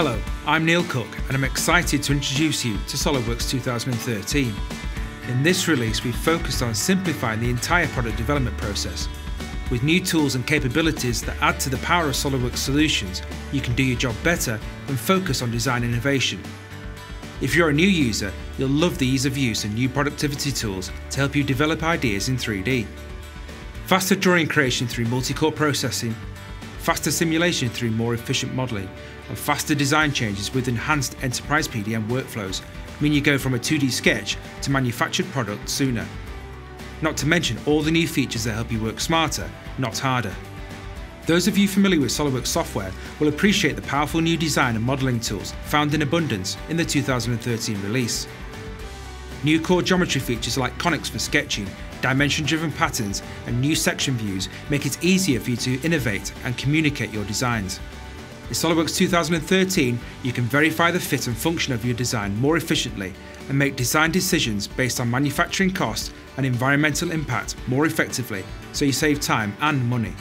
Hello, I'm Neil Cook and I'm excited to introduce you to SOLIDWORKS 2013. In this release we've focused on simplifying the entire product development process. With new tools and capabilities that add to the power of SOLIDWORKS solutions, you can do your job better and focus on design innovation. If you're a new user, you'll love the ease of use and new productivity tools to help you develop ideas in 3D. Faster drawing creation through multi-core processing, faster simulation through more efficient modelling, and faster design changes with enhanced enterprise PDM workflows mean you go from a 2D sketch to manufactured product sooner. Not to mention all the new features that help you work smarter, not harder. Those of you familiar with SOLIDWORKS software will appreciate the powerful new design and modelling tools found in abundance in the 2013 release. New core geometry features like conics for sketching, dimension-driven patterns and new section views make it easier for you to innovate and communicate your designs. In SOLIDWORKS 2013, you can verify the fit and function of your design more efficiently and make design decisions based on manufacturing cost and environmental impact more effectively, so you save time and money.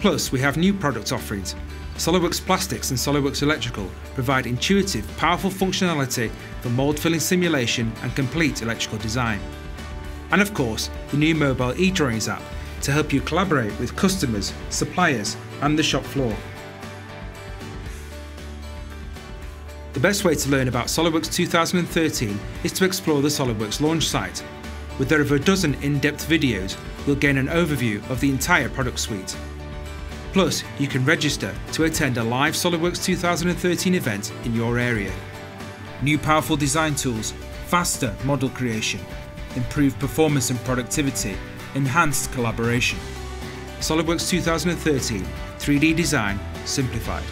Plus, we have new product offerings. SOLIDWORKS Plastics and SOLIDWORKS Electrical provide intuitive, powerful functionality for mould filling simulation and complete electrical design. And of course, the new mobile eDrawings app to help you collaborate with customers, suppliers and the shop floor. The best way to learn about SOLIDWORKS 2013 is to explore the SOLIDWORKS launch site. With over a dozen in-depth videos, you'll gain an overview of the entire product suite. Plus, you can register to attend a live SOLIDWORKS 2013 event in your area. New powerful design tools, faster model creation, improved performance and productivity, enhanced collaboration. SOLIDWORKS 2013, 3D design simplified.